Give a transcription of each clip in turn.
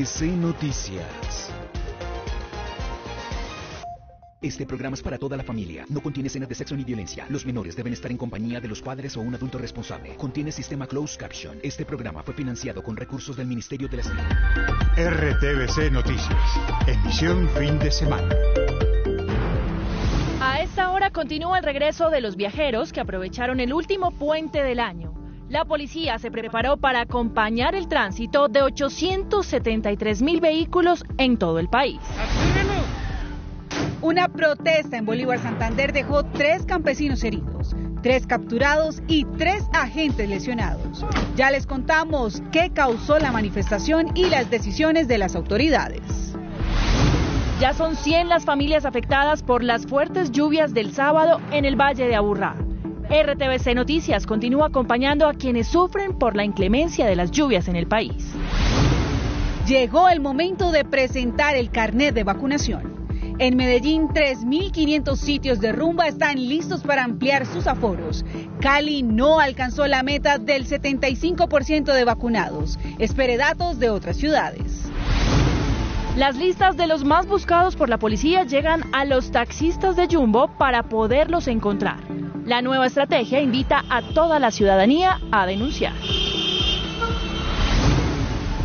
RTVC Noticias. Este programa es para toda la familia. No contiene escenas de sexo ni violencia. Los menores deben estar en compañía de los padres o un adulto responsable. Contiene sistema closed caption. Este programa fue financiado con recursos del Ministerio de la Salud. RTVC Noticias. Emisión fin de semana. A esta hora continúa el regreso de los viajeros que aprovecharon el último puente del año. La policía se preparó para acompañar el tránsito de 873.000 vehículos en todo el país. Una protesta en Bolívar, Santander, dejó 3 campesinos heridos, 3 capturados y 3 agentes lesionados. Ya les contamos qué causó la manifestación y las decisiones de las autoridades. Ya son 100 las familias afectadas por las fuertes lluvias del sábado en el Valle de Aburrá. RTVC Noticias continúa acompañando a quienes sufren por la inclemencia de las lluvias en el país. Llegó el momento de presentar el carnet de vacunación. En Medellín, 3.500 sitios de rumba están listos para ampliar sus aforos. Cali no alcanzó la meta del 75% de vacunados. Espere datos de otras ciudades. Las listas de los más buscados por la policía llegan a los taxistas de Jumbo para poderlos encontrar. La nueva estrategia invita a toda la ciudadanía a denunciar.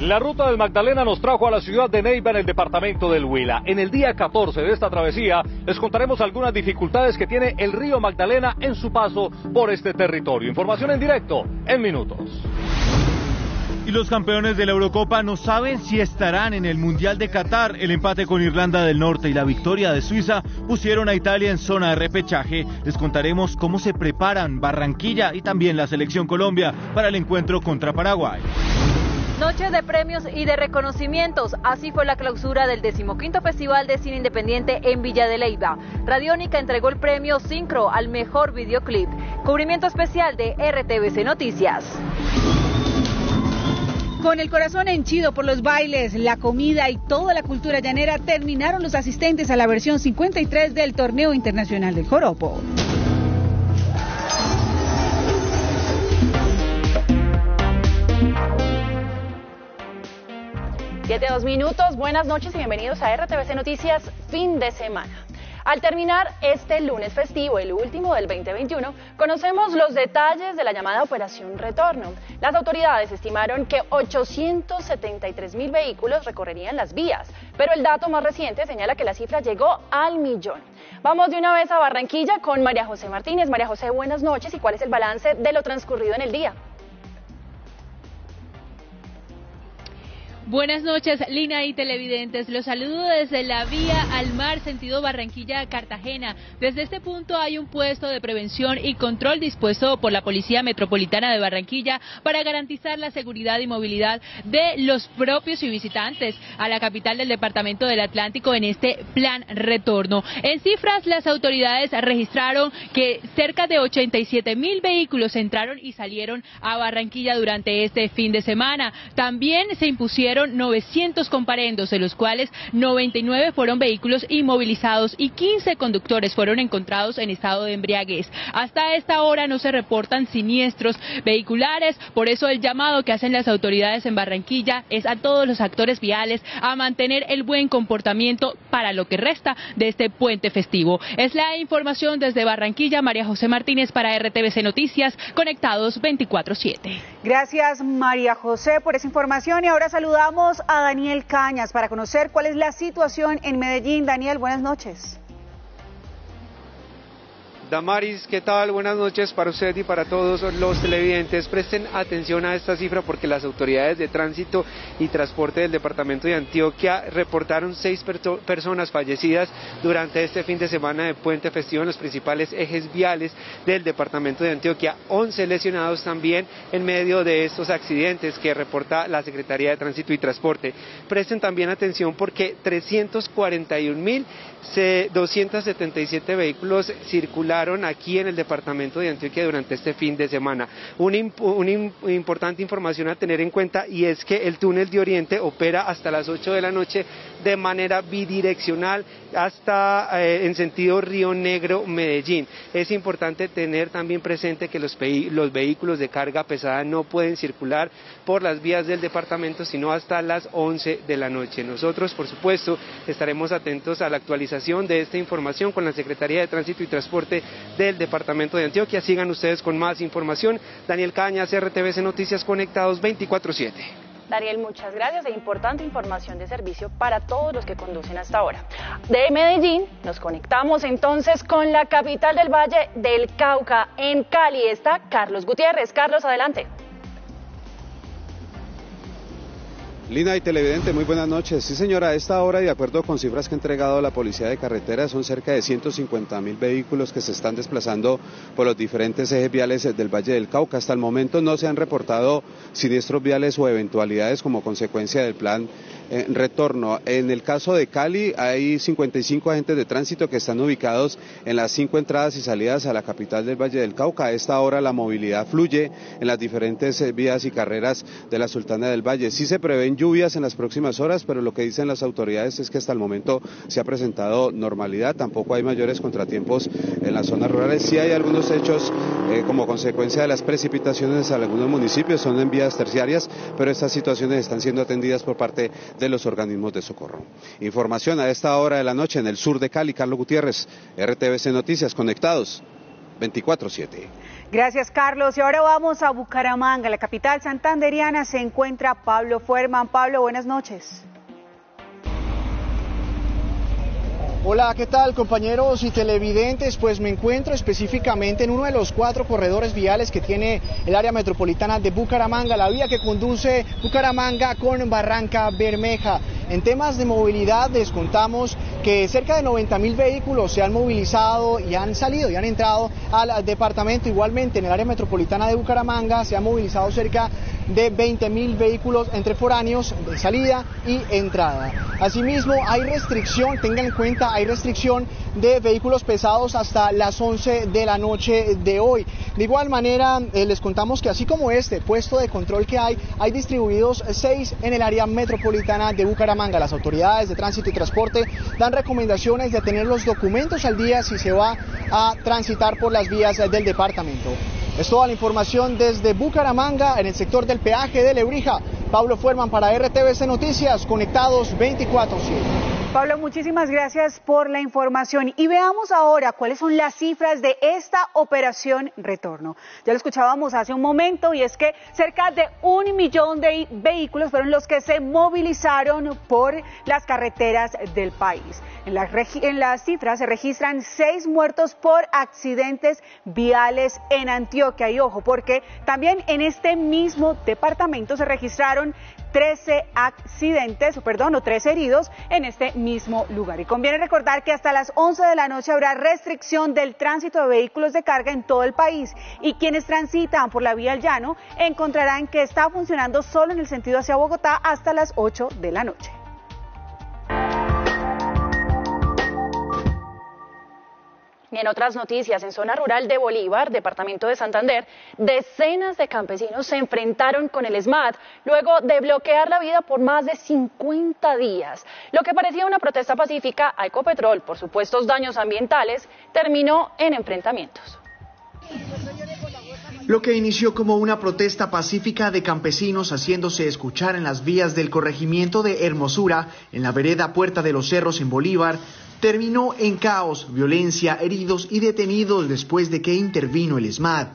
La ruta del Magdalena nos trajo a la ciudad de Neiva, en el departamento del Huila. En el día 14 de esta travesía les contaremos algunas dificultades que tiene el río Magdalena en su paso por este territorio. Información en directo en minutos. Y los campeones de la Eurocopa no saben si estarán en el Mundial de Qatar. El empate con Irlanda del Norte y la victoria de Suiza pusieron a Italia en zona de repechaje. Les contaremos cómo se preparan Barranquilla y también la selección Colombia para el encuentro contra Paraguay. Noche de premios y de reconocimientos. Así fue la clausura del 15º Festival de Cine Independiente en Villa de Leyva. Radiónica entregó el premio Sincro al mejor videoclip. Cubrimiento especial de RTVC Noticias. Con el corazón henchido por los bailes, la comida y toda la cultura llanera, terminaron los asistentes a la versión 53 del Torneo Internacional del Joropo. Siete, 2 minutos, buenas noches y bienvenidos a RTVC Noticias Fin de Semana. Al terminar este lunes festivo, el último del 2021, conocemos los detalles de la llamada Operación Retorno. Las autoridades estimaron que 873.000 vehículos recorrerían las vías, pero el dato más reciente señala que la cifra llegó al 1.000.000. Vamos de una vez a Barranquilla con María José Martínez. María José, buenas noches. ¿Y cuál es el balance de lo transcurrido en el día? Buenas noches, Lina y televidentes. Los saludo desde la vía al mar, sentido Barranquilla-Cartagena. Desde este punto hay un puesto de prevención y control dispuesto por la Policía Metropolitana de Barranquilla para garantizar la seguridad y movilidad de los propios y visitantes a la capital del departamento del Atlántico en este plan retorno. En cifras, las autoridades registraron que cerca de 87.000 vehículos entraron y salieron a Barranquilla durante este fin de semana. También se impusieron 900 comparendos, de los cuales 99 fueron vehículos inmovilizados y 15 conductores fueron encontrados en estado de embriaguez. Hasta esta hora no se reportan siniestros vehiculares, por eso el llamado que hacen las autoridades en Barranquilla es a todos los actores viales a mantener el buen comportamiento para lo que resta de este puente festivo. Es la información desde Barranquilla. María José Martínez para RTVC Noticias, conectados 24/7. Gracias, María José, por esa información. Y ahora saludamos a Daniel Cañas para conocer cuál es la situación en Medellín. Daniel, buenas noches. Damaris, ¿qué tal? Buenas noches para usted y para todos los televidentes. Presten atención a esta cifra porque las autoridades de tránsito y transporte del departamento de Antioquia reportaron 6 personas fallecidas durante este fin de semana de puente festivo en los principales ejes viales del departamento de Antioquia. 11 lesionados también en medio de estos accidentes que reporta la Secretaría de Tránsito y Transporte. Presten también atención porque 341.277 vehículos circularon inauguraron aquí en el departamento de Antioquia durante este fin de semana. Una importante información a tener en cuenta, y es que el túnel de Oriente opera hasta las 8 de la noche de manera bidireccional hasta en sentido Río Negro-Medellín. Es importante tener también presente que los vehículos de carga pesada no pueden circular por las vías del departamento sino hasta las 11 de la noche. Nosotros, por supuesto, estaremos atentos a la actualización de esta información con la Secretaría de Tránsito y Transporte del departamento de Antioquia. Sigan ustedes con más información. Daniel Cañas, RTVC Noticias, conectados 24/7. Daniel, muchas gracias. E importante información de servicio para todos los que conducen hasta ahora. De Medellín nos conectamos entonces con la capital del Valle del Cauca. En Cali está Carlos Gutiérrez. Carlos, adelante. Lina y televidente, muy buenas noches. Sí, señora, a esta hora, y de acuerdo con cifras que ha entregado la Policía de Carreteras, son cerca de 150.000 vehículos que se están desplazando por los diferentes ejes viales del Valle del Cauca. Hasta el momento no se han reportado siniestros viales o eventualidades como consecuencia del plan Retorno. En el caso de Cali hay 55 agentes de tránsito que están ubicados en las 5 entradas y salidas a la capital del Valle del Cauca. A esta hora la movilidad fluye en las diferentes vías y carreras de la Sultana del Valle. Sí se prevén lluvias en las próximas horas, pero lo que dicen las autoridades es que hasta el momento se ha presentado normalidad. Tampoco hay mayores contratiempos en las zonas rurales. Sí hay algunos hechos como consecuencia de las precipitaciones en algunos municipios, son en vías terciarias, pero estas situaciones están siendo atendidas por parte de los organismos de socorro. Información a esta hora de la noche en el sur de Cali. Carlos Gutiérrez, RTVC Noticias, conectados 24/7. Gracias, Carlos. Y ahora vamos a Bucaramanga, la capital santanderiana. Se encuentra Pablo Fuerman. Pablo, buenas noches. Hola, ¿qué tal, compañeros y televidentes? Pues me encuentro específicamente en uno de los 4 corredores viales que tiene el área metropolitana de Bucaramanga, la vía que conduce Bucaramanga con Barranca Bermeja. En temas de movilidad les contamos que cerca de 90.000 vehículos se han movilizado y han salido y han entrado al departamento. Igualmente en el área metropolitana de Bucaramanga se han movilizado cerca de 20.000 vehículos entre foráneos de salida y entrada. Asimismo hay restricción, tengan en cuenta, hay restricción de vehículos pesados hasta las 11 de la noche de hoy. De igual manera les contamos que así como este puesto de control que hay distribuidos 6 en el área metropolitana de Bucaramanga. Las autoridades de tránsito y transporte dan recomendaciones de tener los documentos al día si se va a transitar por las vías del departamento. Es toda la información desde Bucaramanga, en el sector del peaje de Lebrija. Pablo Fuerman para RTVC Noticias, conectados 24/7. Pablo, muchísimas gracias por la información. Y veamos ahora cuáles son las cifras de esta operación Retorno. Ya lo escuchábamos hace un momento, y es que cerca de 1 millón de vehículos fueron los que se movilizaron por las carreteras del país. En las cifras se registran 6 muertos por accidentes viales en Antioquia. Y ojo, porque también en este mismo departamento se registraron 3 heridos en este mismo lugar. Y conviene recordar que hasta las 11 de la noche habrá restricción del tránsito de vehículos de carga en todo el país, y quienes transitan por la vía al llano encontrarán que está funcionando solo en el sentido hacia Bogotá hasta las 8 de la noche. Y en otras noticias, en zona rural de Bolívar, departamento de Santander, decenas de campesinos se enfrentaron con el ESMAD luego de bloquear la vía por más de 50 días. Lo que parecía una protesta pacífica a Ecopetrol por supuestos daños ambientales terminó en enfrentamientos. Lo que inició como una protesta pacífica de campesinos haciéndose escuchar en las vías del corregimiento de Hermosura, en la vereda Puerta de los Cerros en Bolívar, terminó en caos, violencia, heridos y detenidos después de que intervino el ESMAD.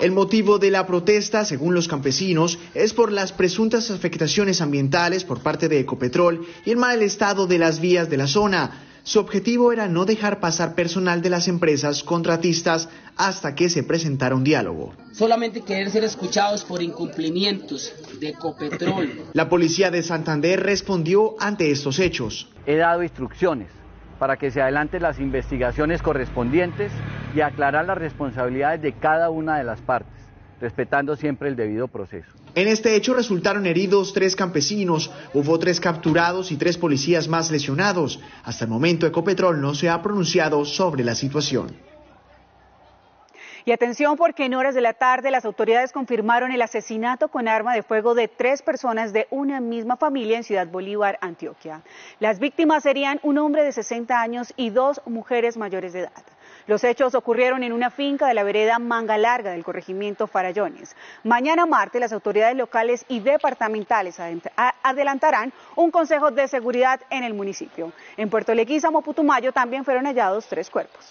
El motivo de la protesta, según los campesinos, es por las presuntas afectaciones ambientales por parte de Ecopetrol y el mal estado de las vías de la zona. Su objetivo era no dejar pasar personal de las empresas contratistas hasta que se presentara un diálogo. Solamente querer ser escuchados por incumplimientos de Ecopetrol. La policía de Santander respondió ante estos hechos. He dado instrucciones para que se adelanten las investigaciones correspondientes y aclarar las responsabilidades de cada una de las partes. respetando siempre el debido proceso. En este hecho resultaron heridos 3 campesinos, hubo 3 capturados y 3 policías más lesionados. Hasta el momento Ecopetrol no se ha pronunciado sobre la situación. Y atención, porque en horas de la tarde las autoridades confirmaron el asesinato con arma de fuego de 3 personas de una misma familia en Ciudad Bolívar, Antioquia. Las víctimas serían un hombre de 60 años y 2 mujeres mayores de edad. Los hechos ocurrieron en una finca de la vereda Manga Larga del corregimiento Farallones. Mañana martes las autoridades locales y departamentales adelantarán un consejo de seguridad en el municipio. En Puerto Leguísamo, Putumayo, también fueron hallados 3 cuerpos.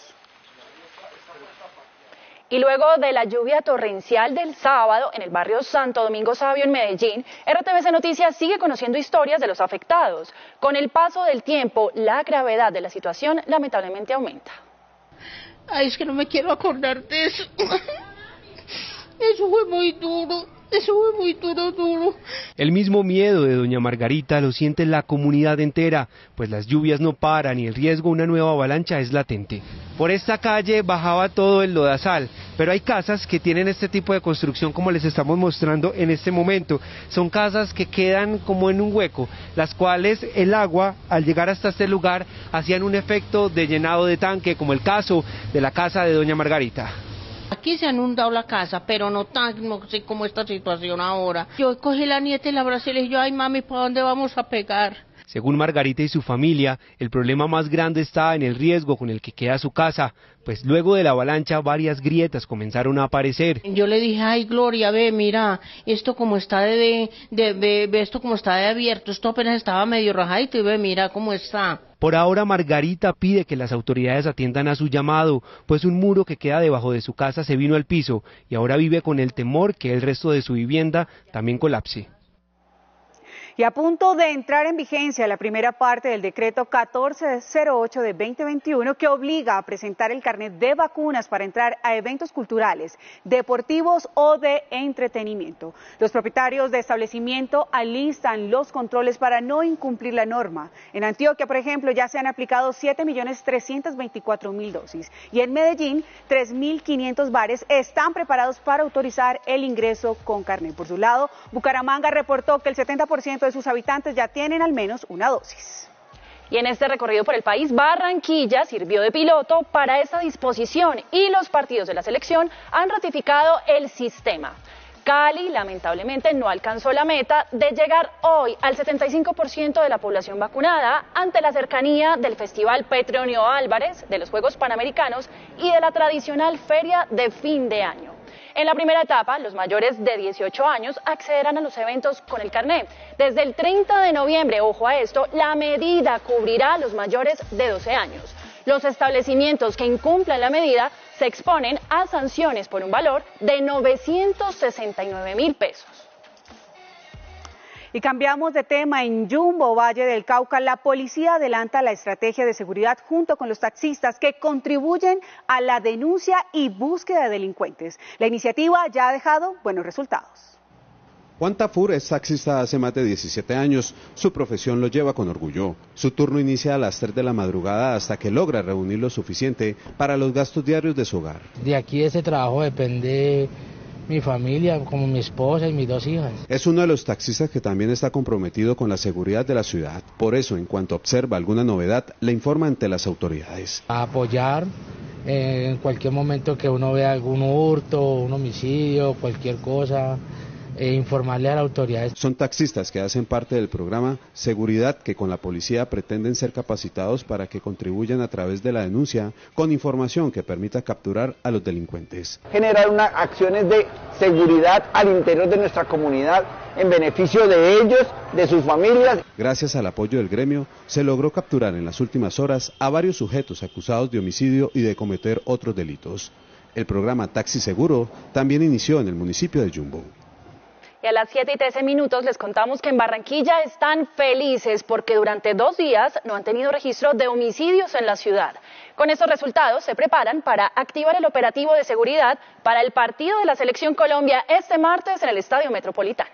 Y luego de la lluvia torrencial del sábado en el barrio Santo Domingo Sabio en Medellín, RTVC Noticias sigue conociendo historias de los afectados. Con el paso del tiempo, la gravedad de la situación lamentablemente aumenta. Ay, es que no me quiero acordar de eso. Eso fue muy duro. Eso fue muy duro. El mismo miedo de doña Margarita lo siente la comunidad entera, pues las lluvias no paran y el riesgo de una nueva avalancha es latente. Por esta calle bajaba todo el lodazal, pero hay casas que tienen este tipo de construcción como les estamos mostrando en este momento. Son casas que quedan como en un hueco, las cuales el agua, al llegar hasta este lugar, hacían un efecto de llenado de tanque, como el caso de la casa de doña Margarita. Aquí se ha inundado la casa, pero no tan, no sé cómo esta situación ahora. Yo cogí la nieta y la abracé y le dije, ay mami, ¿para dónde vamos a pegar? Según Margarita y su familia, el problema más grande está en el riesgo con el que queda su casa, pues luego de la avalancha varias grietas comenzaron a aparecer. Yo le dije, ay Gloria, ve, mira, esto como está ve esto como está de abierto, esto apenas estaba medio rajadito y ve, mira cómo está. Por ahora Margarita pide que las autoridades atiendan a su llamado, pues un muro que queda debajo de su casa se vino al piso y ahora vive con el temor que el resto de su vivienda también colapse. Y a punto de entrar en vigencia la primera parte del decreto 1408 de 2021 que obliga a presentar el carnet de vacunas para entrar a eventos culturales, deportivos o de entretenimiento. Los propietarios de establecimiento alistan los controles para no incumplir la norma. En Antioquia, por ejemplo, ya se han aplicado 7.324.000 dosis y en Medellín 3.500 bares están preparados para autorizar el ingreso con carnet. Por su lado, Bucaramanga reportó que el 70% de sus habitantes ya tienen al menos una dosis. Y en este recorrido por el país, Barranquilla sirvió de piloto para esta disposición y los partidos de la selección han ratificado el sistema. Cali, lamentablemente, no alcanzó la meta de llegar hoy al 75% de la población vacunada ante la cercanía del Festival Petronio Álvarez, de los Juegos Panamericanos y de la tradicional feria de fin de año. En la primera etapa, los mayores de 18 años accederán a los eventos con el carnet. Desde el 30 de noviembre, ojo a esto, la medida cubrirá a los mayores de 12 años. Los establecimientos que incumplan la medida se exponen a sanciones por un valor de 969.000 pesos. Y cambiamos de tema. En Yumbo, Valle del Cauca, la policía adelanta la estrategia de seguridad junto con los taxistas que contribuyen a la denuncia y búsqueda de delincuentes. La iniciativa ya ha dejado buenos resultados. Juan Tafur es taxista hace más de 17 años. Su profesión lo lleva con orgullo. Su turno inicia a las 3 de la madrugada hasta que logra reunir lo suficiente para los gastos diarios de su hogar. De aquí de ese trabajo depende mi familia, como mi esposa y mis 2 hijas. Es uno de los taxistas que también está comprometido con la seguridad de la ciudad. Por eso, en cuanto observa alguna novedad, le informa ante las autoridades. A apoyar en cualquier momento que uno vea algún hurto, un homicidio, cualquier cosa, e informarle a las autoridades. Son taxistas que hacen parte del programa Seguridad, que con la policía pretenden ser capacitados para que contribuyan a través de la denuncia con información que permita capturar a los delincuentes. Generar acciones de seguridad al interior de nuestra comunidad en beneficio de ellos, de sus familias. Gracias al apoyo del gremio, se logró capturar en las últimas horas a varios sujetos acusados de homicidio y de cometer otros delitos. El programa Taxi Seguro también inició en el municipio de Yumbo. Y a las 7:13 les contamos que en Barranquilla están felices porque durante 2 días no han tenido registro de homicidios en la ciudad. Con estos resultados se preparan para activar el operativo de seguridad para el partido de la Selección Colombia este martes en el Estadio Metropolitano.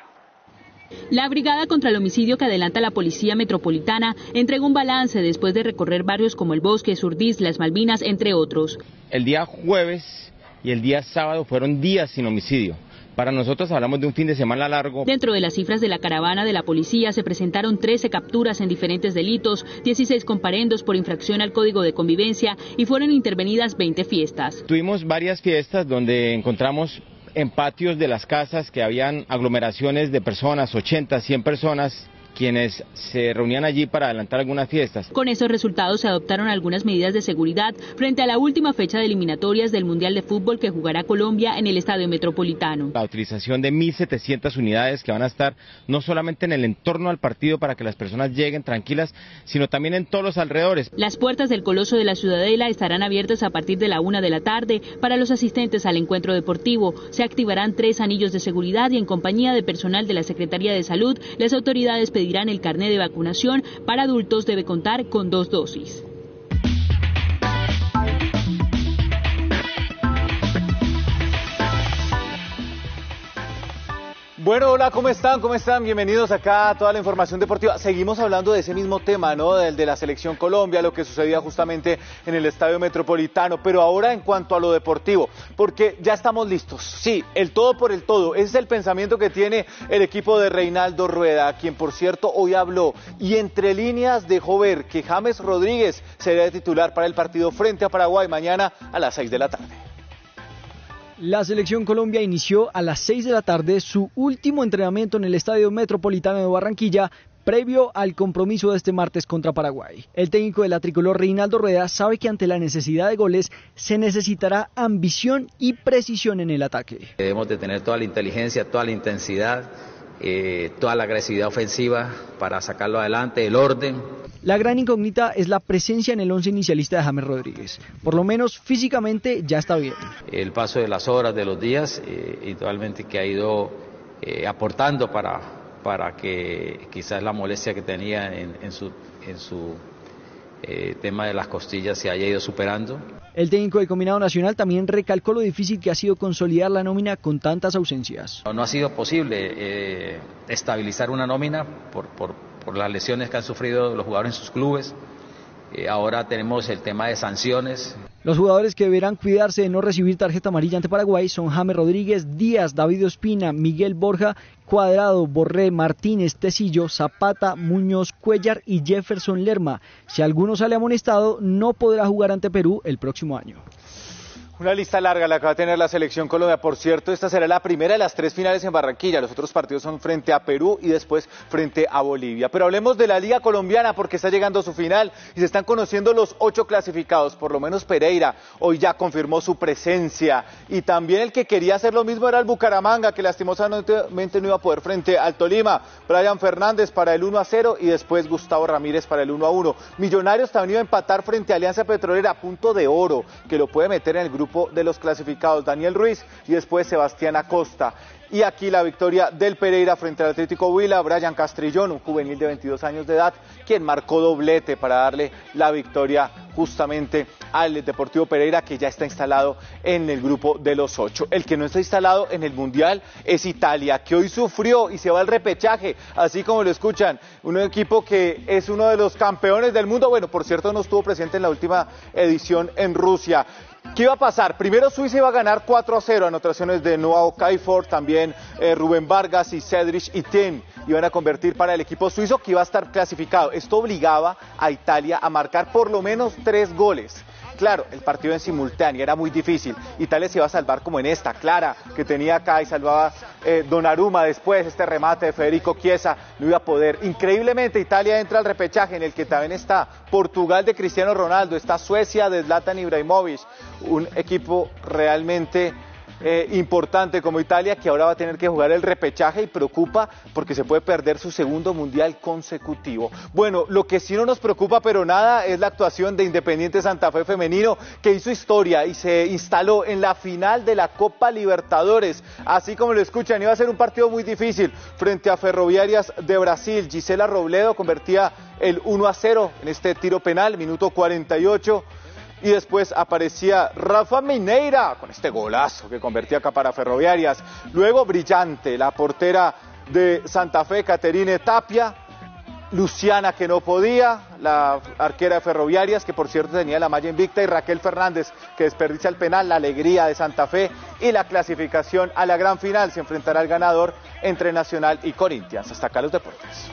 La Brigada contra el Homicidio que adelanta la Policía Metropolitana entregó un balance después de recorrer barrios como El Bosque, Surdís, Las Malvinas, entre otros. El día jueves y el día sábado fueron días sin homicidio. Para nosotros hablamos de un fin de semana largo. Dentro de las cifras de la caravana de la policía se presentaron 13 capturas en diferentes delitos, 16 comparendos por infracción al Código de Convivencia y fueron intervenidas 20 fiestas. Tuvimos varias fiestas donde encontramos en patios de las casas que habían aglomeraciones de personas, 80, 100 personas, quienes se reunían allí para adelantar algunas fiestas. Con esos resultados se adoptaron algunas medidas de seguridad frente a la última fecha de eliminatorias del Mundial de Fútbol que jugará Colombia en el Estadio Metropolitano. La utilización de 1.700 unidades que van a estar no solamente en el entorno al partido para que las personas lleguen tranquilas, sino también en todos los alrededores. Las puertas del Coloso de la Ciudadela estarán abiertas a partir de la 1 de la tarde para los asistentes al encuentro deportivo. Se activarán 3 anillos de seguridad y en compañía de personal de la Secretaría de Salud, las autoridades pedirán el carnet de vacunación para adultos debe contar con 2 dosis. Bueno, hola, ¿cómo están? ¿Cómo están? Bienvenidos acá a toda la información deportiva. Seguimos hablando de ese mismo tema, ¿no? Del de la Selección Colombia, lo que sucedía justamente en el Estadio Metropolitano, pero ahora en cuanto a lo deportivo, porque ya estamos listos. Sí, el todo por el todo. Ese es el pensamiento que tiene el equipo de Reinaldo Rueda, quien por cierto hoy habló y entre líneas dejó ver que James Rodríguez será de titular para el partido frente a Paraguay mañana a las 6 de la tarde. La Selección Colombia inició a las 6 de la tarde su último entrenamiento en el Estadio Metropolitano de Barranquilla, previo al compromiso de este martes contra Paraguay. El técnico de la tricolor Reinaldo Rueda sabe que ante la necesidad de goles se necesitará ambición y precisión en el ataque. Debemos de tener toda la inteligencia, toda la intensidad, toda la agresividad ofensiva para sacarlo adelante, el orden. La gran incógnita es la presencia en el 11 inicialista de James Rodríguez. Por lo menos físicamente ya está bien. El paso de las horas, de los días, y totalmente que ha ido aportando para que quizás la molestia que tenía en su tema de las costillas se haya ido superando. El técnico del combinado nacional también recalcó lo difícil que ha sido consolidar la nómina con tantas ausencias. No ha sido posible estabilizar una nómina por las lesiones que han sufrido los jugadores en sus clubes. Ahora tenemos el tema de sanciones. Los jugadores que deberán cuidarse de no recibir tarjeta amarilla ante Paraguay son James Rodríguez, Díaz, David Ospina, Miguel Borja, Cuadrado, Borré, Martínez, Tesillo, Zapata, Muñoz, Cuellar y Jefferson Lerma. Si alguno sale amonestado, no podrá jugar ante Perú el próximo año. Una lista larga la que va a tener la Selección Colombia. Por cierto, esta será la primera de las 3 finales en Barranquilla. Los otros partidos son frente a Perú y después frente a Bolivia. Pero hablemos de la Liga Colombiana porque está llegando su final y se están conociendo los 8 clasificados. Por lo menos Pereira hoy ya confirmó su presencia. Y también el que quería hacer lo mismo era el Bucaramanga, que lastimosamente no iba a poder frente al Tolima. Brian Fernández para el 1-0 y después Gustavo Ramírez para el 1-1. Millonarios también iba a empatar frente a Alianza Petrolera, punto de oro, que lo puede meter en el grupo de los clasificados, Daniel Ruiz y después Sebastián Acosta. Y aquí la victoria del Pereira frente al Atlético Huila, Brian Castrillón, un juvenil de 22 años de edad, quien marcó doblete para darle la victoria justamente al Deportivo Pereira, que ya está instalado en el grupo de los 8. El que no está instalado en el Mundial es Italia, que hoy sufrió y se va al repechaje, así como lo escuchan, un equipo que es uno de los campeones del mundo. Bueno, por cierto, no estuvo presente en la última edición en Rusia. ¿Qué iba a pasar? Primero Suiza iba a ganar 4-0, anotaciones de Noah Okafor, también Rubén Vargas y Cedric y Tim iban a convertir para el equipo suizo que iba a estar clasificado. Esto obligaba a Italia a marcar por lo menos 3 goles. Claro, el partido en simultáneo era muy difícil. Italia se iba a salvar como en esta, Clara, que tenía acá y salvaba Donnarumma después, este remate de Federico Chiesa, no iba a poder. Increíblemente Italia entra al repechaje en el que también está Portugal de Cristiano Ronaldo, está Suecia de Zlatan Ibrahimovic, un equipo realmente importante como Italia, que ahora va a tener que jugar el repechaje y preocupa porque se puede perder su segundo mundial consecutivo. Bueno, lo que sí no nos preocupa pero nada es la actuación de Independiente Santa Fe femenino, que hizo historia y se instaló en la final de la Copa Libertadores, así como lo escuchan. Iba a ser un partido muy difícil frente a Ferroviarias de Brasil. Gisela Robledo convertía el 1-0 en este tiro penal, minuto 48. Y después aparecía Rafa Mineira con este golazo que convertía acá para Ferroviarias. Luego brillante la portera de Santa Fe, Caterine Tapia. Luciana, que no podía, la arquera de Ferroviarias, que por cierto tenía la malla invicta, y Raquel Fernández, que desperdicia el penal, la alegría de Santa Fe y la clasificación a la gran final. Se enfrentará el ganador entre Nacional y Corinthians. Hasta acá los deportes.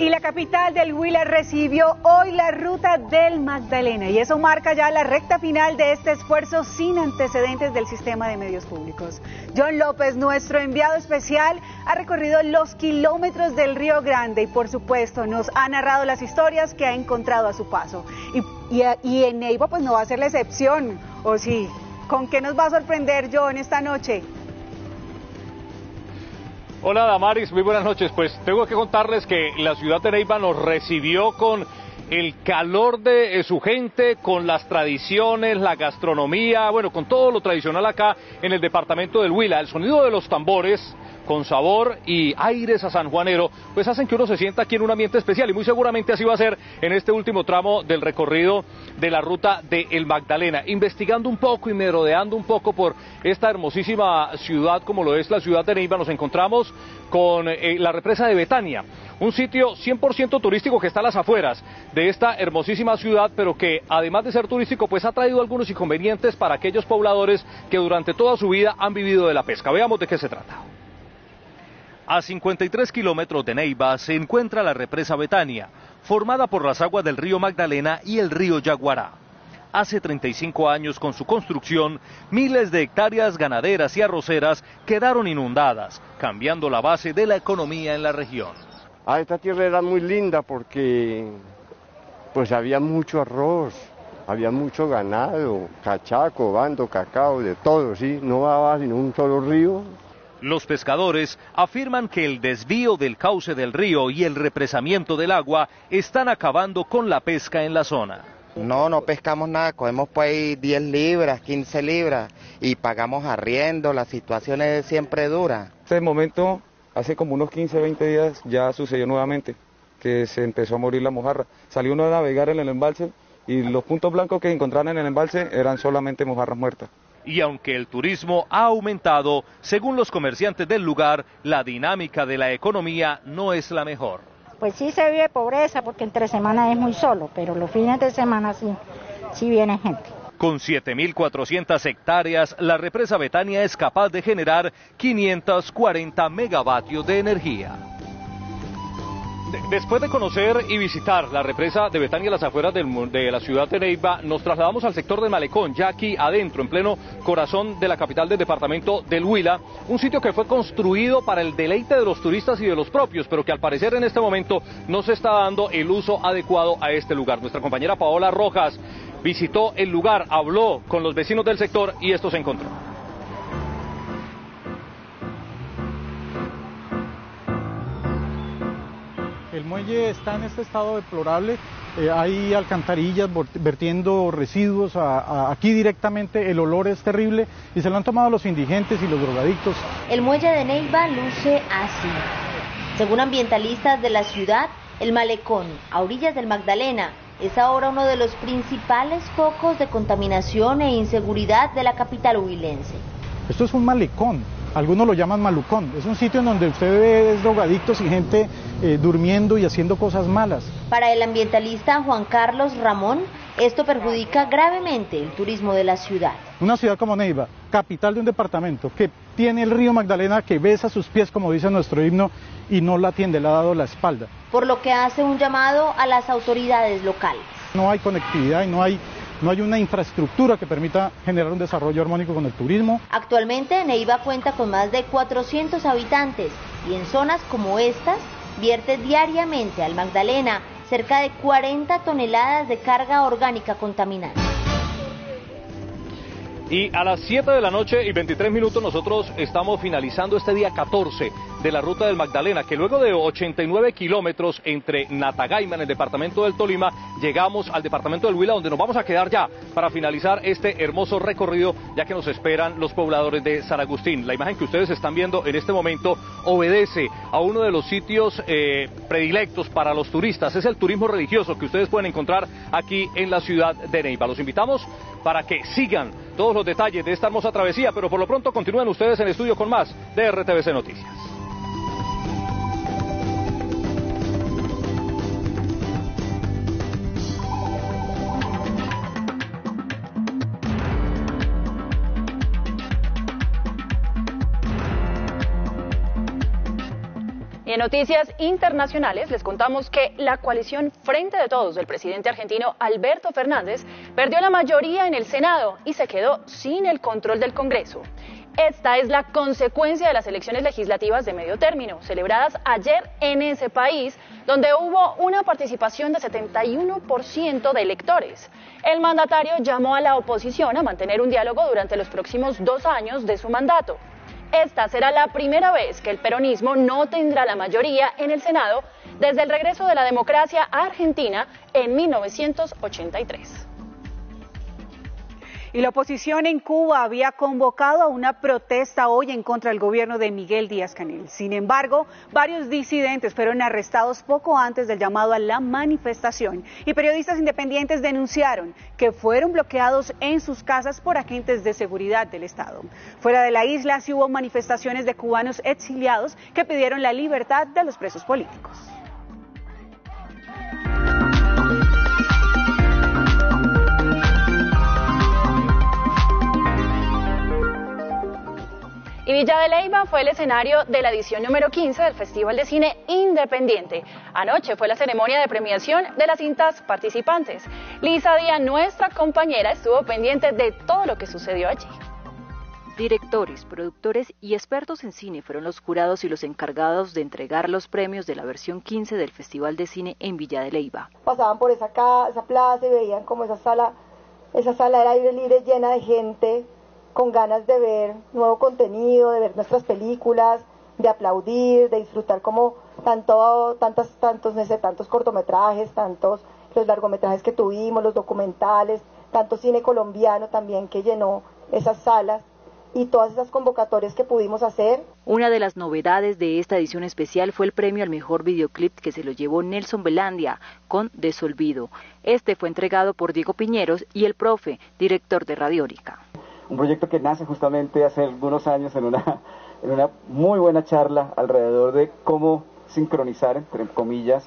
Y la capital del Huila recibió hoy la ruta del Magdalena, y eso marca ya la recta final de este esfuerzo sin antecedentes del sistema de medios públicos. John López, nuestro enviado especial, ha recorrido los kilómetros del Río Grande y por supuesto nos ha narrado las historias que ha encontrado a su paso. Y en Neiva pues no va a ser la excepción, ¿o sí? ¿Con qué nos va a sorprender John esta noche? Hola Damaris, muy buenas noches. Pues tengo que contarles que la ciudad de Neiva nos recibió con el calor de su gente, con las tradiciones, la gastronomía, bueno, con todo lo tradicional acá en el departamento del Huila. El sonido de los tambores con sabor y aires a sanjuanero, pues hacen que uno se sienta aquí en un ambiente especial, y muy seguramente así va a ser en este último tramo del recorrido de la ruta de El Magdalena. Investigando un poco y merodeando un poco por esta hermosísima ciudad como lo es la ciudad de Neiva, nos encontramos con la represa de Betania, un sitio 100% turístico que está a las afueras de esta hermosísima ciudad, pero que además de ser turístico, pues ha traído algunos inconvenientes para aquellos pobladores que durante toda su vida han vivido de la pesca. Veamos de qué se trata. A 53 kilómetros de Neiva se encuentra la represa Betania, formada por las aguas del río Magdalena y el río Yaguará. Hace 35 años, con su construcción, miles de hectáreas ganaderas y arroceras quedaron inundadas, cambiando la base de la economía en la región. Ah, esta tierra era muy linda porque pues había mucho arroz, había mucho ganado, cachaco, bando, cacao, de todo, ¿sí? No daba sino un solo río. Los pescadores afirman que el desvío del cauce del río y el represamiento del agua están acabando con la pesca en la zona. No pescamos nada, cogemos pues 10 libras, 15 libras y pagamos arriendo, la situación es siempre dura. Este momento, hace como unos 15, 20 días ya sucedió nuevamente que se empezó a morir la mojarra. Salió uno a navegar en el embalse y los puntos blancos que encontraron en el embalse eran solamente mojarras muertas. Y aunque el turismo ha aumentado, según los comerciantes del lugar, la dinámica de la economía no es la mejor. Pues sí se vive pobreza porque entre semana es muy solo, pero los fines de semana sí viene gente. Con 7.400 hectáreas, la represa Betania es capaz de generar 540 megavatios de energía. Después de conocer y visitar la represa de Betania, las afueras de la ciudad de Neiva, nos trasladamos al sector de Malecón, ya aquí adentro, en pleno corazón de la capital del departamento del Huila, un sitio que fue construido para el deleite de los turistas y de los propios, pero que al parecer en este momento no se está dando el uso adecuado a este lugar. Nuestra compañera Paola Rojas visitó el lugar, habló con los vecinos del sector y esto se encontró. El muelle está en este estado deplorable, hay alcantarillas vertiendo residuos, aquí directamente el olor es terrible y se lo han tomado los indigentes y los drogadictos. El muelle de Neiva luce así. Según ambientalistas de la ciudad, el malecón, a orillas del Magdalena, es ahora uno de los principales focos de contaminación e inseguridad de la capital huilense. Esto es un malecón. Algunos lo llaman malucón, es un sitio en donde usted ve drogadictos y gente durmiendo y haciendo cosas malas. Para el ambientalista Juan Carlos Ramón, esto perjudica gravemente el turismo de la ciudad. Una ciudad como Neiva, capital de un departamento, que tiene el río Magdalena que besa sus pies, como dice nuestro himno, y no la atiende, le ha dado la espalda. Por lo que hace un llamado a las autoridades locales. No hay conectividad y no hay una infraestructura que permita generar un desarrollo armónico con el turismo. Actualmente Neiva cuenta con más de 400 habitantes y en zonas como estas vierte diariamente al Magdalena cerca de 40 toneladas de carga orgánica contaminante. Y a las 7 de la noche y 23 minutos nosotros estamos finalizando este día 14 de la ruta del Magdalena, que luego de 89 kilómetros entre Natagaima, en el departamento del Tolima, llegamos al departamento del Huila, donde nos vamos a quedar ya para finalizar este hermoso recorrido, ya que nos esperan los pobladores de San Agustín. La imagen que ustedes están viendo en este momento obedece a uno de los sitios predilectos para los turistas. Es el turismo religioso que ustedes pueden encontrar aquí en la ciudad de Neiva. Los invitamos para que sigan todos los detalles de esta hermosa travesía, pero por lo pronto continúen ustedes en el estudio con más de RTVC Noticias. Y en noticias internacionales les contamos que la coalición Frente de Todos del presidente argentino Alberto Fernández perdió la mayoría en el Senado y se quedó sin el control del Congreso. Esta es la consecuencia de las elecciones legislativas de medio término, celebradas ayer en ese país, donde hubo una participación de 71% de electores. El mandatario llamó a la oposición a mantener un diálogo durante los próximos 2 años de su mandato. Esta será la primera vez que el peronismo no tendrá la mayoría en el Senado desde el regreso de la democracia a Argentina en 1983. Y la oposición en Cuba había convocado a una protesta hoy en contra del gobierno de Miguel Díaz-Canel. Sin embargo, varios disidentes fueron arrestados poco antes del llamado a la manifestación y periodistas independientes denunciaron que fueron bloqueados en sus casas por agentes de seguridad del Estado. Fuera de la isla sí hubo manifestaciones de cubanos exiliados que pidieron la libertad de los presos políticos. Y Villa de Leyva fue el escenario de la edición número 15 del Festival de Cine Independiente. Anoche fue la ceremonia de premiación de las cintas participantes. Lisa Díaz, nuestra compañera, estuvo pendiente de todo lo que sucedió allí. Directores, productores y expertos en cine fueron los jurados y los encargados de entregar los premios de la versión 15 del Festival de Cine en Villa de Leyva. Pasaban por esa plaza y veían como esa sala era aire libre, llena de gente, con ganas de ver nuevo contenido, de ver nuestras películas, de aplaudir, de disfrutar como tantos cortometrajes, tantos los largometrajes que tuvimos, los documentales, tanto cine colombiano también que llenó esas salas y todas esas convocatorias que pudimos hacer. Una de las novedades de esta edición especial fue el premio al mejor videoclip que se lo llevó Nelson Belandia con Desolvido. Este fue entregado por Diego Piñeros y el Profe, director de Radiónica. Un proyecto que nace justamente hace algunos años en una muy buena charla alrededor de cómo sincronizar, entre comillas,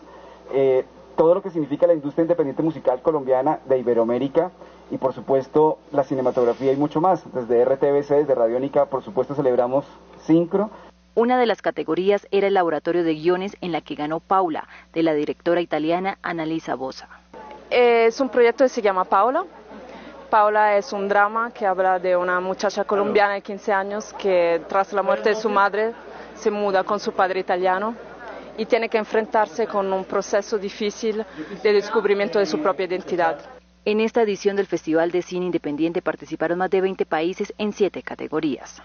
todo lo que significa la industria independiente musical colombiana de Iberoamérica y por supuesto la cinematografía y mucho más. Desde RTVC, desde Radiónica, por supuesto celebramos Sincro. Una de las categorías era el laboratorio de guiones en la que ganó Paula, de la directora italiana Annalisa Bosa. Es un proyecto que se llama Paula. Paula es un drama que habla de una muchacha colombiana de 15 años que tras la muerte de su madre se muda con su padre italiano y tiene que enfrentarse con un proceso difícil de descubrimiento de su propia identidad. En esta edición del Festival de Cine Independiente participaron más de 20 países en 7 categorías.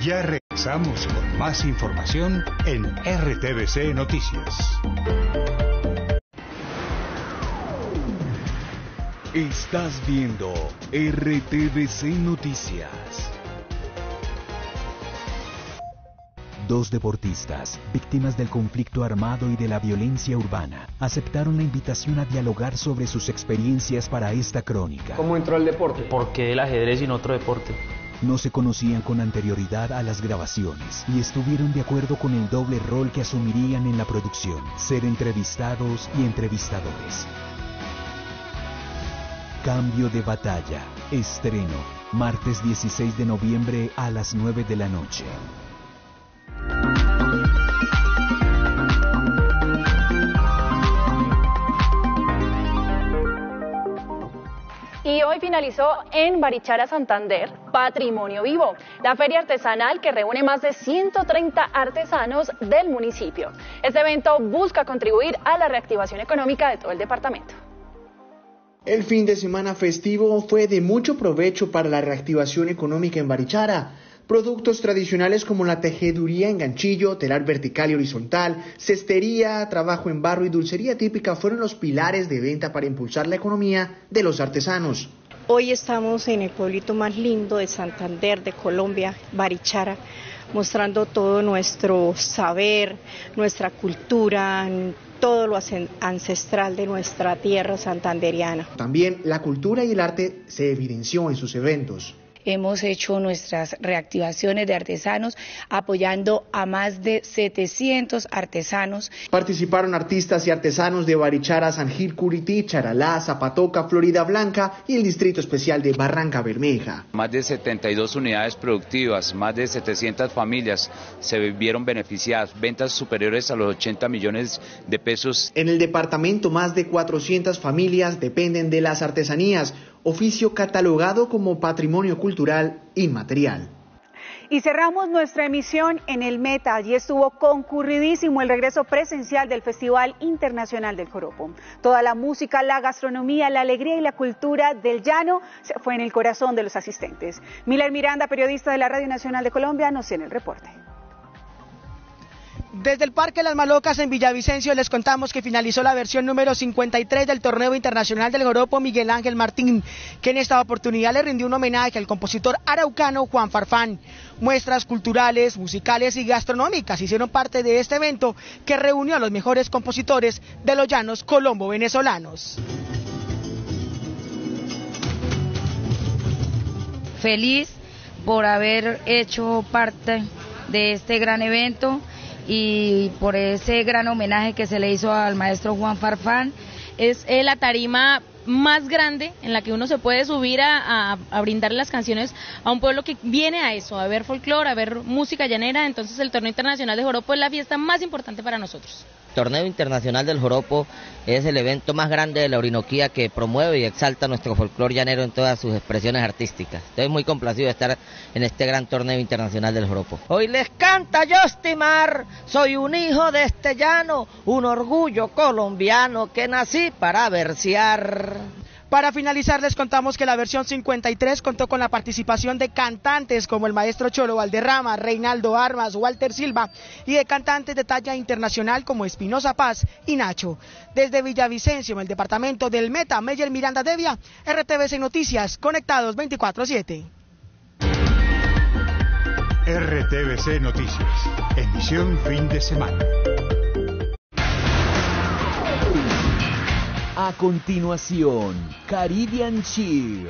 Ya regresamos con más información en RTVC Noticias. Estás viendo RTVC Noticias. 2 deportistas, víctimas del conflicto armado y de la violencia urbana, aceptaron la invitación a dialogar sobre sus experiencias para esta crónica. ¿Cómo entró al deporte? ¿Por qué el ajedrez y no otro deporte? No se conocían con anterioridad a las grabaciones y estuvieron de acuerdo con el doble rol que asumirían en la producción, ser entrevistados y entrevistadores. Cambio de batalla, estreno, martes 16 de noviembre a las 9 de la noche. Y hoy finalizó en Barichara, Santander, Patrimonio Vivo, la feria artesanal que reúne más de 130 artesanos del municipio. Este evento busca contribuir a la reactivación económica de todo el departamento. El fin de semana festivo fue de mucho provecho para la reactivación económica en Barichara. Productos tradicionales como la tejeduría en ganchillo, telar vertical y horizontal, cestería, trabajo en barro y dulcería típica fueron los pilares de venta para impulsar la economía de los artesanos. Hoy estamos en el pueblito más lindo de Santander, de Colombia, Barichara, mostrando todo nuestro saber, nuestra cultura, todo lo ancestral de nuestra tierra santandereana. También la cultura y el arte se evidenció en sus eventos. Hemos hecho nuestras reactivaciones de artesanos apoyando a más de 700 artesanos. Participaron artistas y artesanos de Barichara, San Gil, Curití, Charalá, Zapatoca, Florida Blanca y el Distrito Especial de Barranca Bermeja. Más de 72 unidades productivas, más de 700 familias se vieron beneficiadas, ventas superiores a los 80 millones de pesos. En el departamento más de 400 familias dependen de las artesanías, oficio catalogado como patrimonio cultural inmaterial. Y cerramos nuestra emisión en el Meta. Allí estuvo concurridísimo el regreso presencial del Festival Internacional del Joropo. Toda la música, la gastronomía, la alegría y la cultura del llano se fue en el corazón de los asistentes. Miller Miranda, periodista de la Radio Nacional de Colombia, nos tiene el reporte. Desde el Parque Las Malocas en Villavicencio les contamos que finalizó la versión número 53 del Torneo Internacional del Joropo Miguel Ángel Martín, que en esta oportunidad le rindió un homenaje al compositor araucano Juan Farfán. Muestras culturales, musicales y gastronómicas hicieron parte de este evento que reunió a los mejores compositores de los llanos colombo-venezolanos. Feliz por haber hecho parte de este gran evento y por ese gran homenaje que se le hizo al maestro Juan Farfán. Es la tarima más grande en la que uno se puede subir a brindar las canciones a un pueblo que viene a eso, a ver folclore, a ver música llanera. Entonces el Torneo Internacional del Joropo es la fiesta más importante para nosotros. El Torneo Internacional del Joropo es el evento más grande de la Orinoquía que promueve y exalta nuestro folclore llanero en todas sus expresiones artísticas. Estoy muy complacido de estar en este gran Torneo Internacional del Joropo. Hoy les canta Yostimar, soy un hijo de este llano, un orgullo colombiano que nací para versear. Para finalizar les contamos que la versión 53 contó con la participación de cantantes como el maestro Cholo Valderrama, Reinaldo Armas, Walter Silva y de cantantes de talla internacional como Espinosa Paz y Nacho. Desde Villavicencio, en el departamento del Meta, Meyer Miranda Devia, RTVC Noticias, conectados 24/7. RTVC Noticias, emisión fin de semana. A continuación, Caribbean Cheer.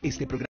Este programa